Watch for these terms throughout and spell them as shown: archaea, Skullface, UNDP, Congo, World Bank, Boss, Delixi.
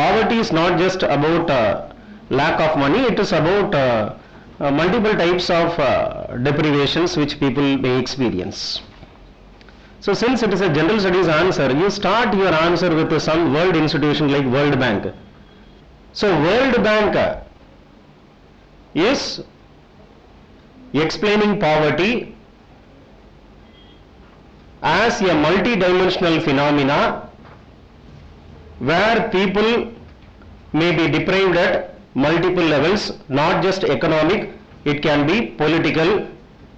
poverty is not just about lack of money, it is about multiple types of deprivations which people may experience. So since it is a general studies answer, you start your answer with some world institution like World Bank. So World Bank is explaining poverty as a multi-dimensional phenomena where people may be deprived at multiple levels, not just economic, it can be political,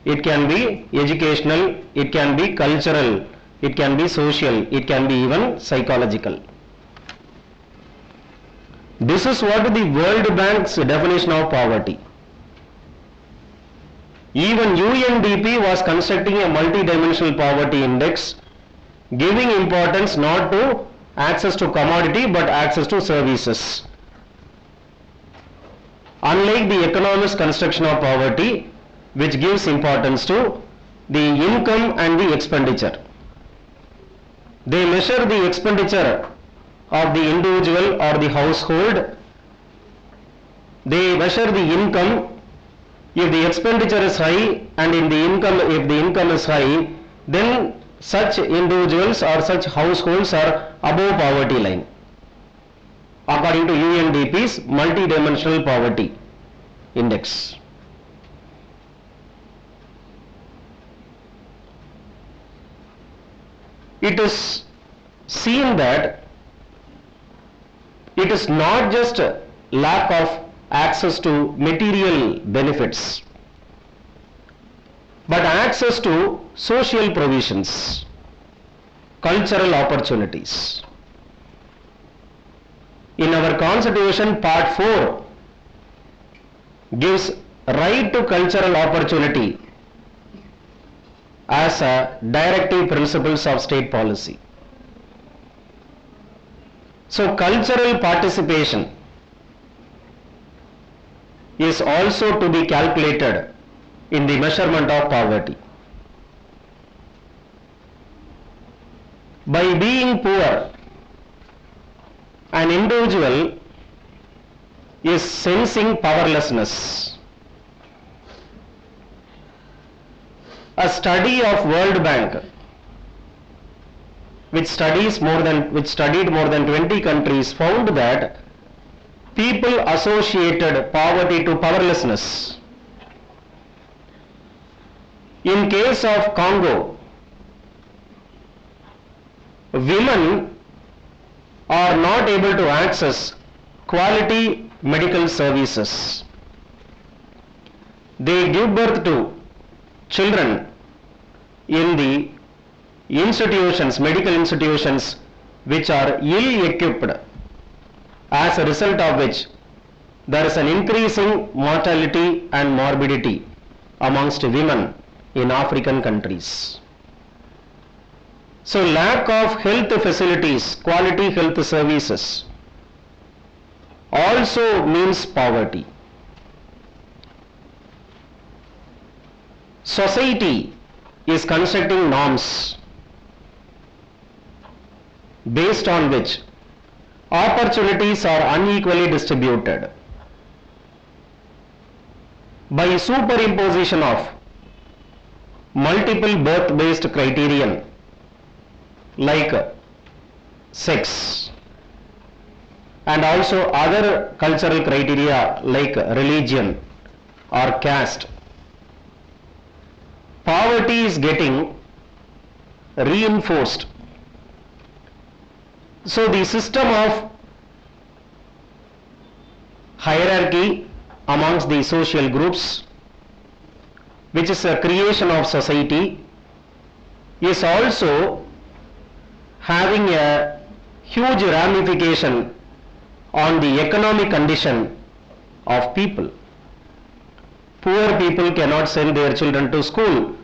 it can be educational, it can be cultural, it can be social, it can be even psychological. This is what the World Bank's definition of poverty. Even UNDP was constructing a multi-dimensional poverty index, giving importance not to access to commodity but access to services. Unlike the economist construction of poverty, which gives importance to the income and the expenditure. They measure the expenditure of the individual or the household. They measure the income. If the expenditure is high and if the income is high, then such individuals or such households are above poverty line, according to UNDP's multi-dimensional poverty index. It is seen that it is not just lack of access to material benefits, but access to social provisions, cultural opportunities. In our Constitution, Part 4 gives right to cultural opportunity as a directive principles of state policy. So cultural participation is also to be calculated in the measurement of poverty. By being poor, an individual is sensing powerlessness. A study of World Bank, which studied more than 20 countries, found that people associated poverty to powerlessness. In case of Congo, women are not able to access quality medical services. They give birth to children in the institutions, medical institutions, which are ill-equipped, as a result of which there is an increasing mortality and morbidity amongst women in African countries. So lack of health facilities, quality health services also means poverty. Society is constructing norms based on which opportunities are unequally distributed. By superimposition of multiple birth-based criterion like sex and also other cultural criteria like religion or caste, poverty is getting reinforced. So the system of hierarchy amongst the social groups, which is a creation of society, is also having a huge ramification on the economic condition of people. Poor people cannot send their children to school,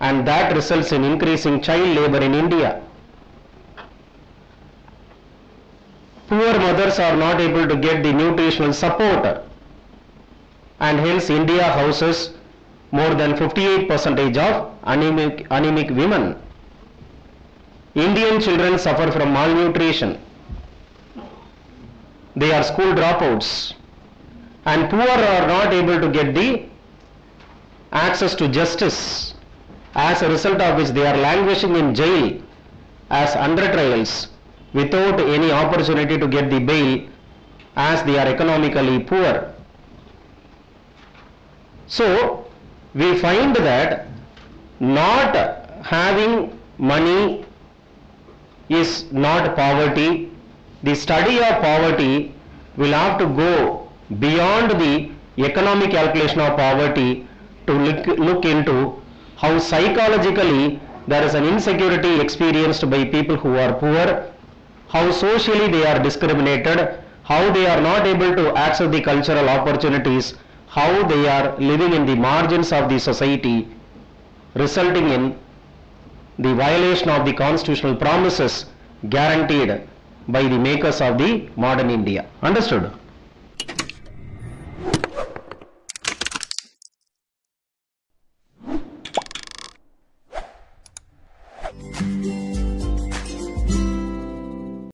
and that results in increasing child labor in India. Poor mothers are not able to get the nutritional support, and hence India houses more than 58% of anemic women. Indian children suffer from malnutrition. they are school dropouts, and poor are not able to get the access to justice, as a result of which they are languishing in jail as under trials without any opportunity to get the bail, as they are economically poor. So we find that not having money is not poverty. The study of poverty will have to go beyond the economic calculation of poverty to look into how psychologically there is an insecurity experienced by people who are poor, how socially they are discriminated, how they are not able to access the cultural opportunities, how they are living in the margins of the society, resulting in the violation of the constitutional promises guaranteed by the makers of the modern India. Understood?